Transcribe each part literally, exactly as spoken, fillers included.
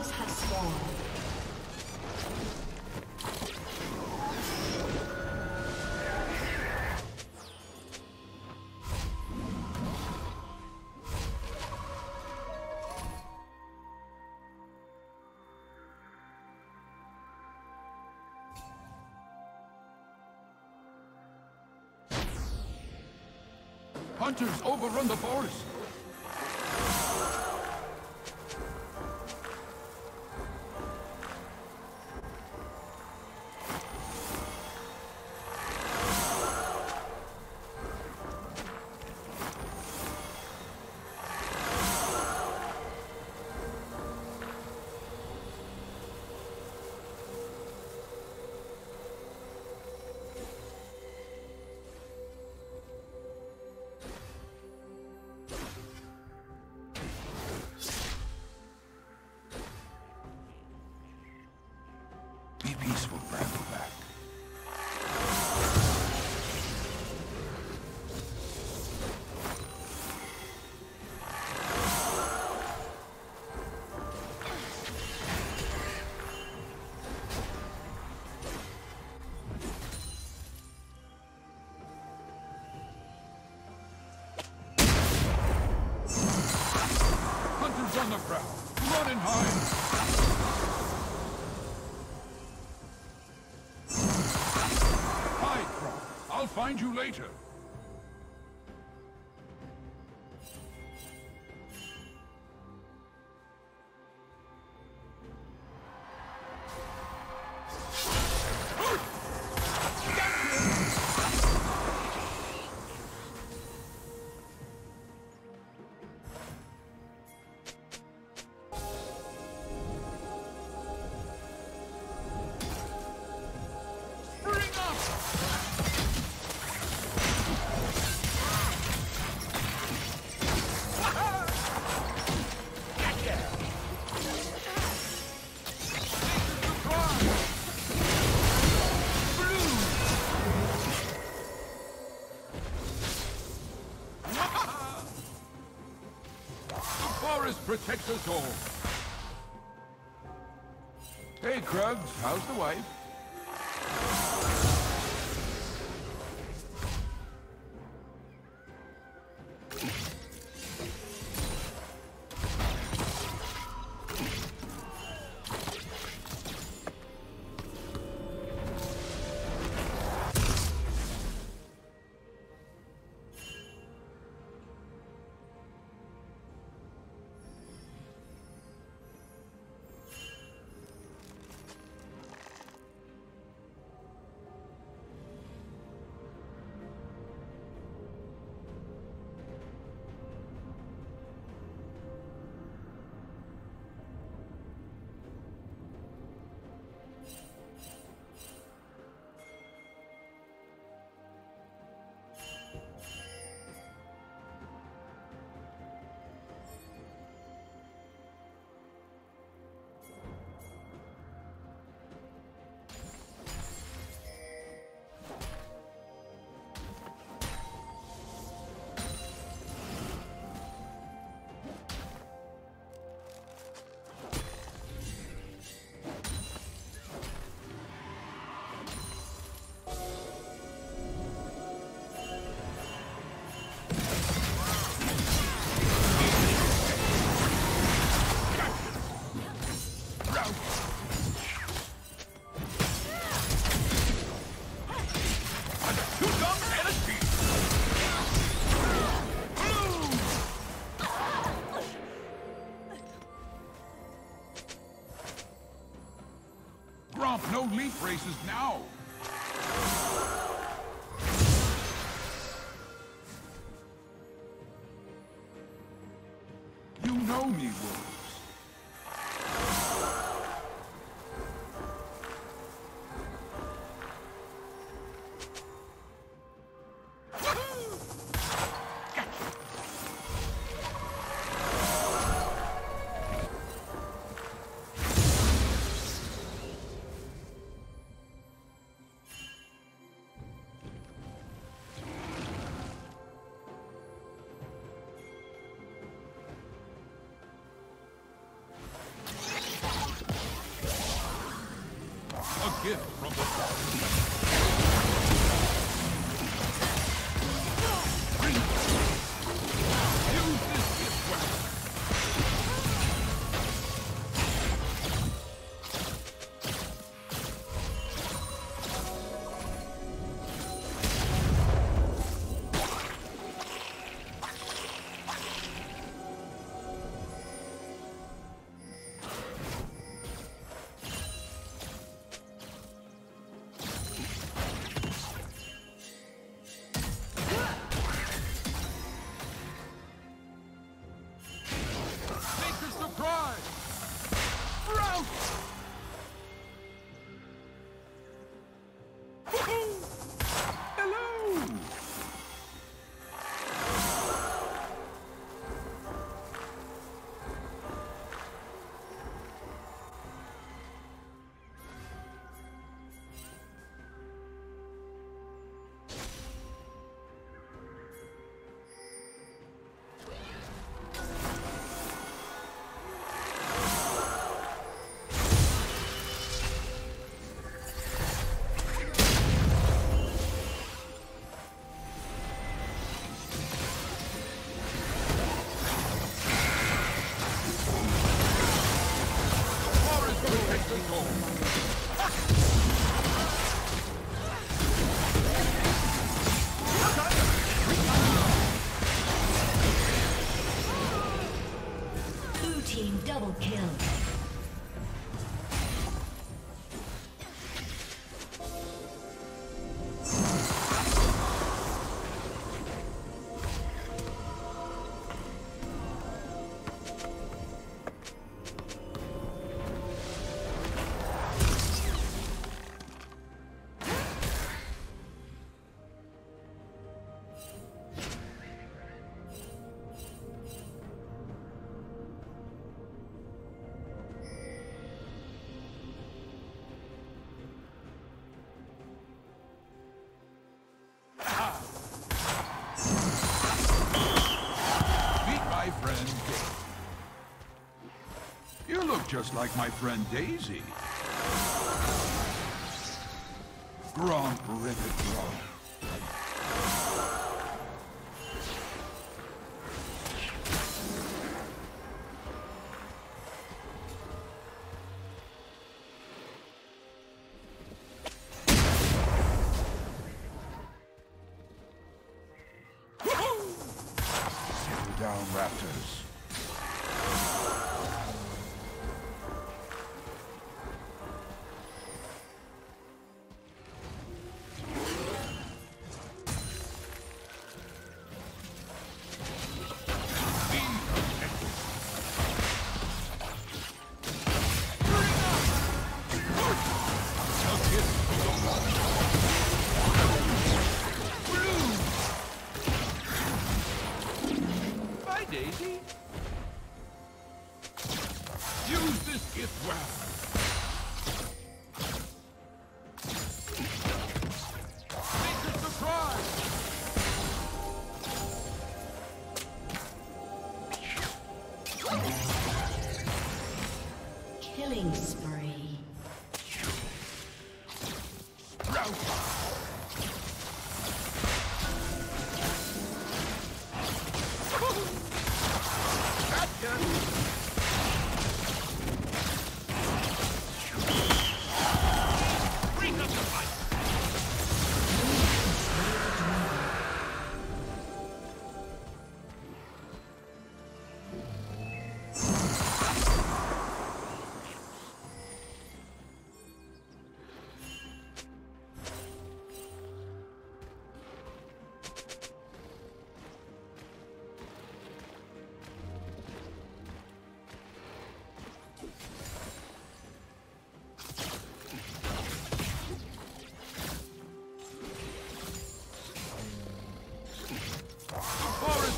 Minions have spawned. Hunters overrun the forest! On the ground, run and hide. Hide, Croc. I'll find you later. Protect us all. Hey, Krugs, how's the wife? No leaf races now! You know me, Wolf. Just like my friend Daisy. Gronk, rivet, Gronk.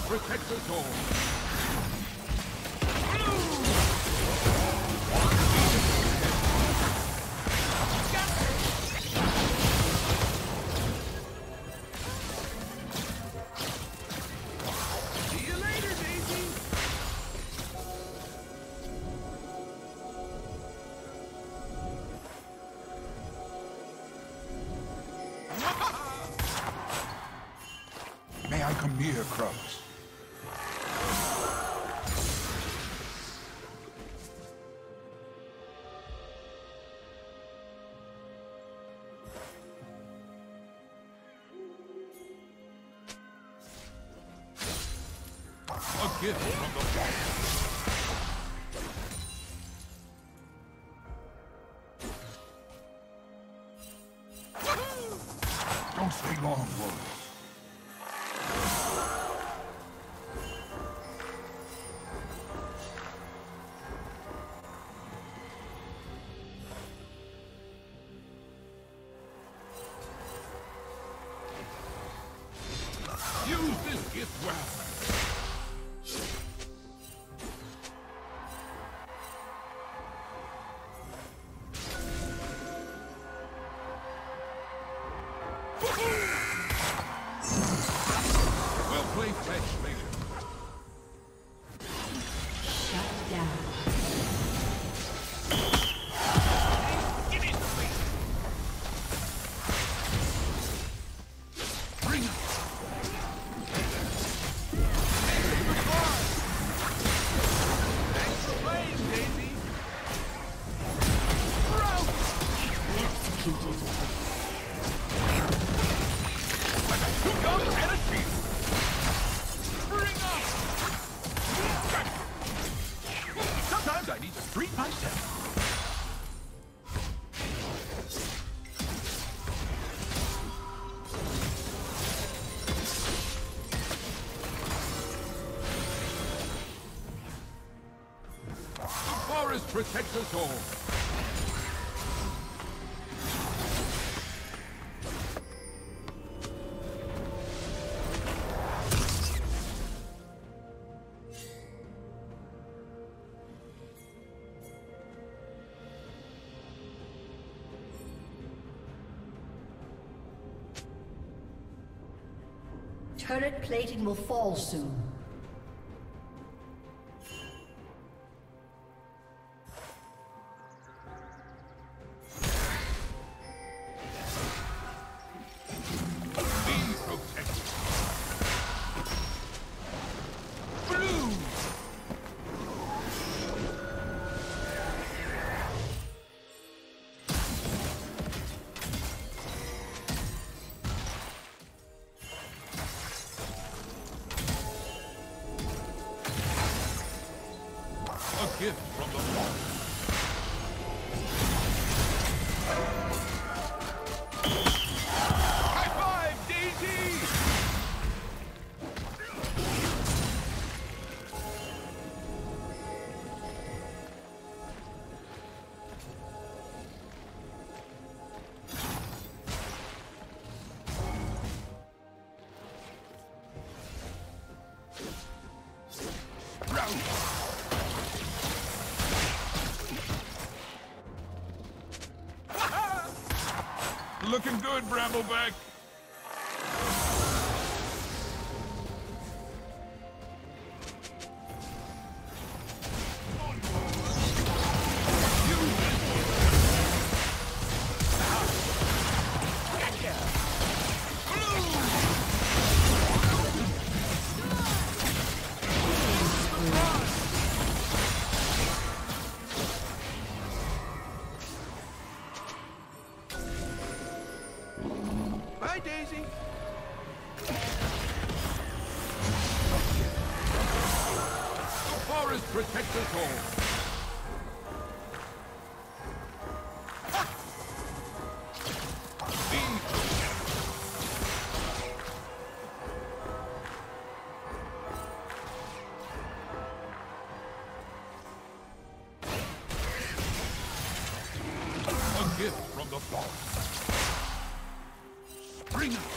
Protect the door. Come here, Krugs. A gift from the Father. Don't stay long, Wolf. Use this gift well. Protect us all. Turret plating will fall soon. Gift from the Father. Looking good, Brambleback. Daisy. The forest protects us all. Ha! A gift from the forest. Bring us.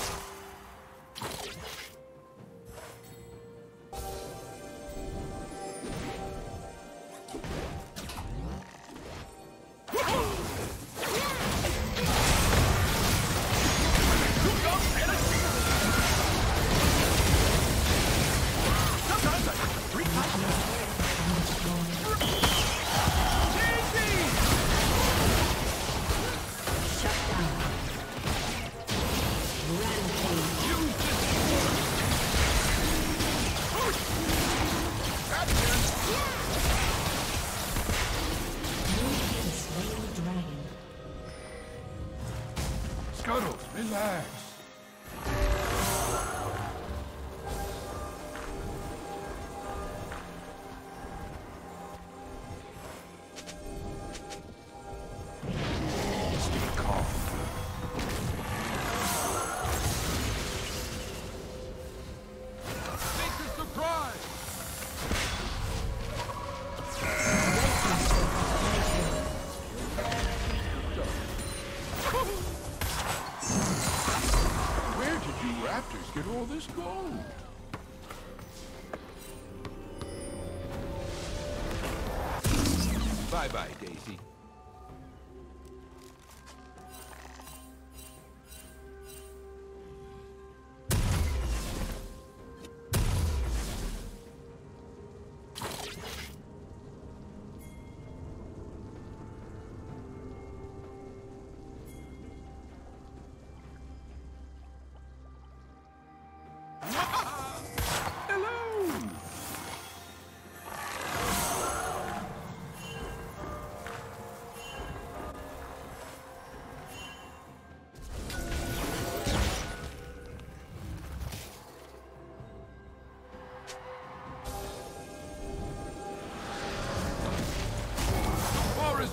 Max! Get all this gold. Bye-bye, Daisy.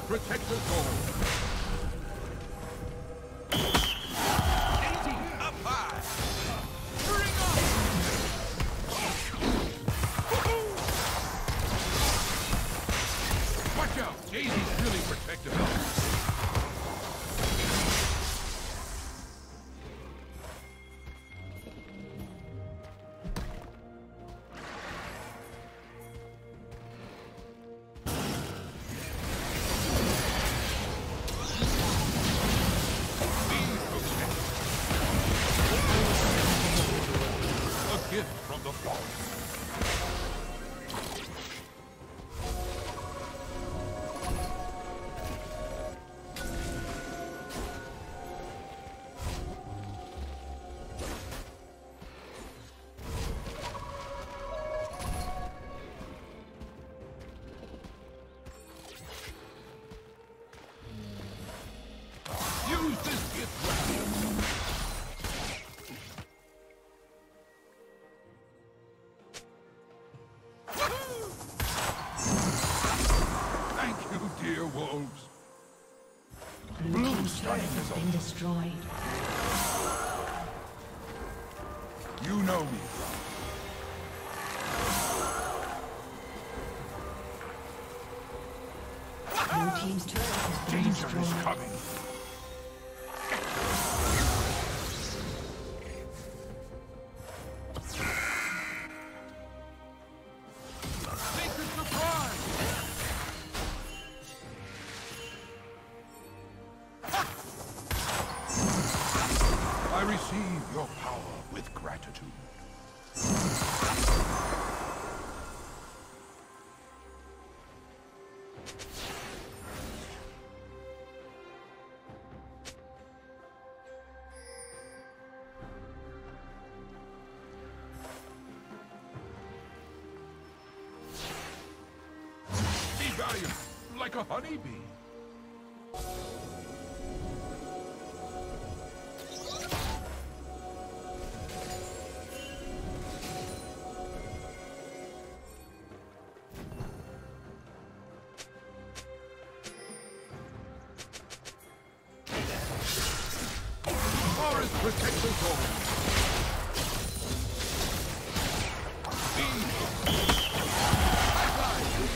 Protect the gold. Destroyed. You know me. Blue team's turret has been Danger destroyed. Is coming. Like a honeybee. Protect the gold. Be protected.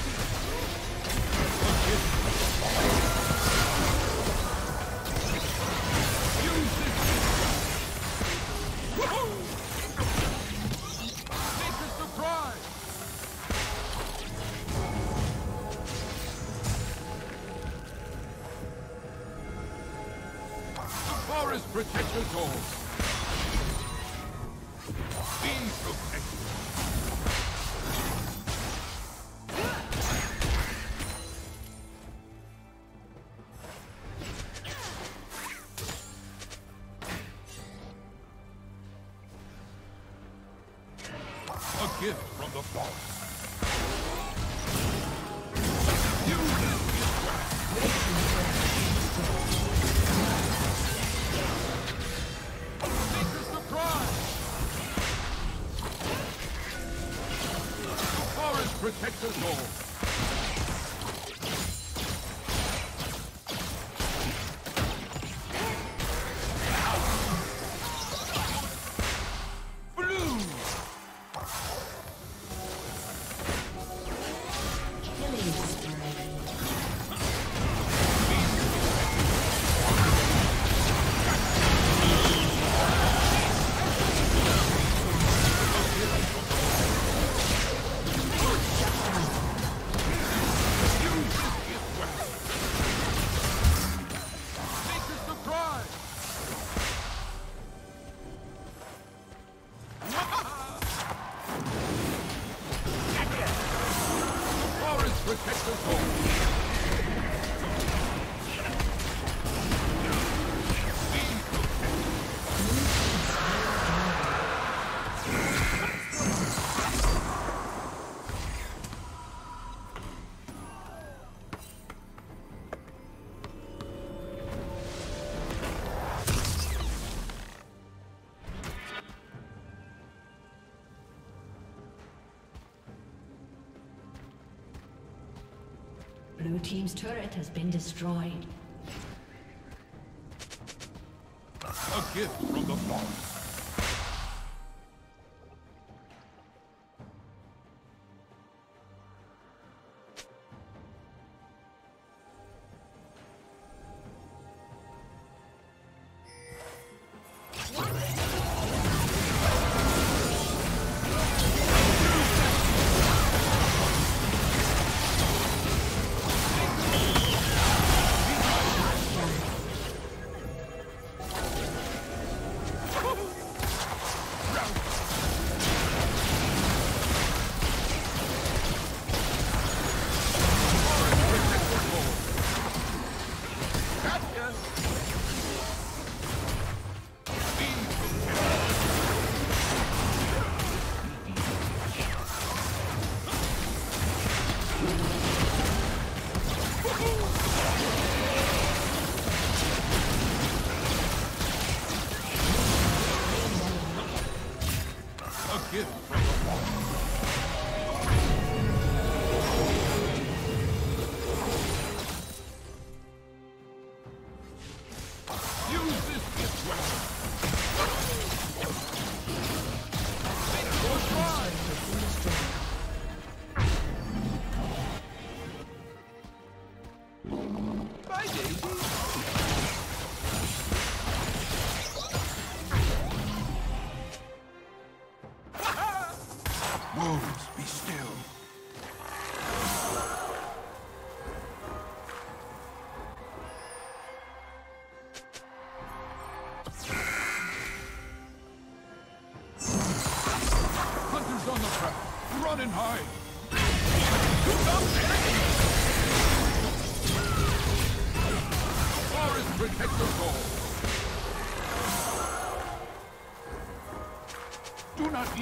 A gift from the forest. protect us all. Blue team's turret has been destroyed. A gift from the forest.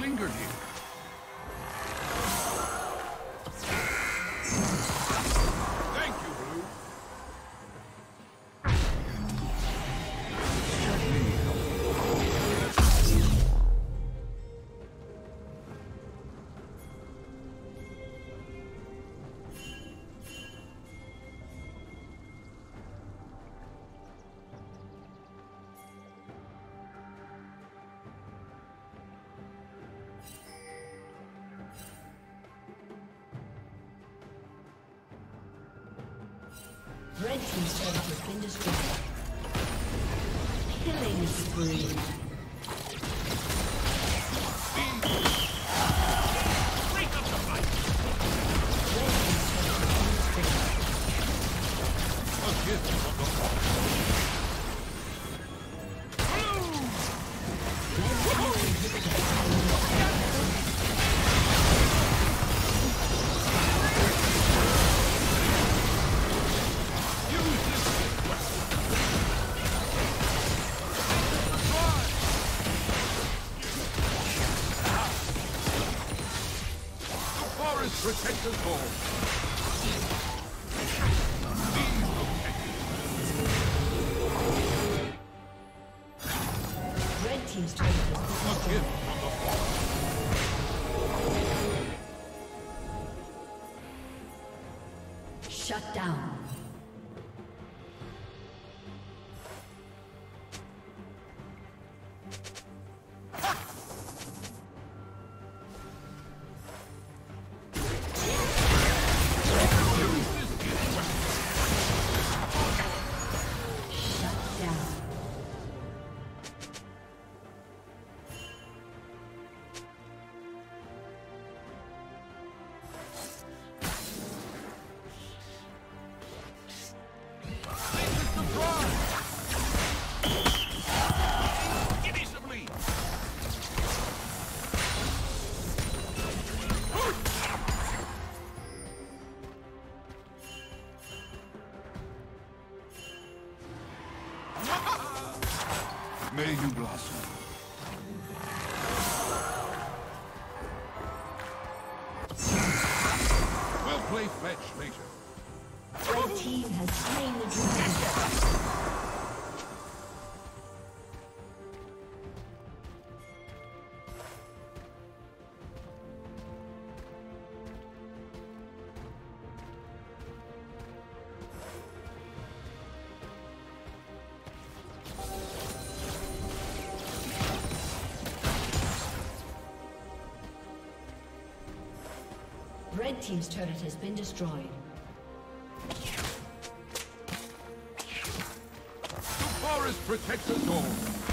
Linger here. Thank you, Blue. Red team's turret has been destroyed. Killing spree. Break up the fight. Red team's turret has been destroyed. A gift from the forest. Protect us all. Red team's turret has been destroyed. Shut down. May you blossom. Well, play fetch later. Your team has slain the dragon. Red team's turret has been destroyed. The forest protects us all.